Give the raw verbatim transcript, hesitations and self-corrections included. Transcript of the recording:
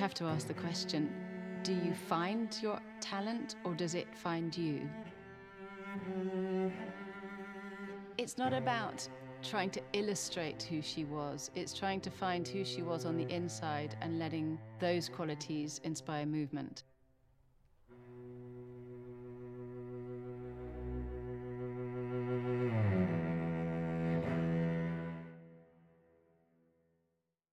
have to ask the question, do you find your talent or does it find you? It's not about trying to illustrate who she was. It's trying to find who she was on the inside and letting those qualities inspire movement.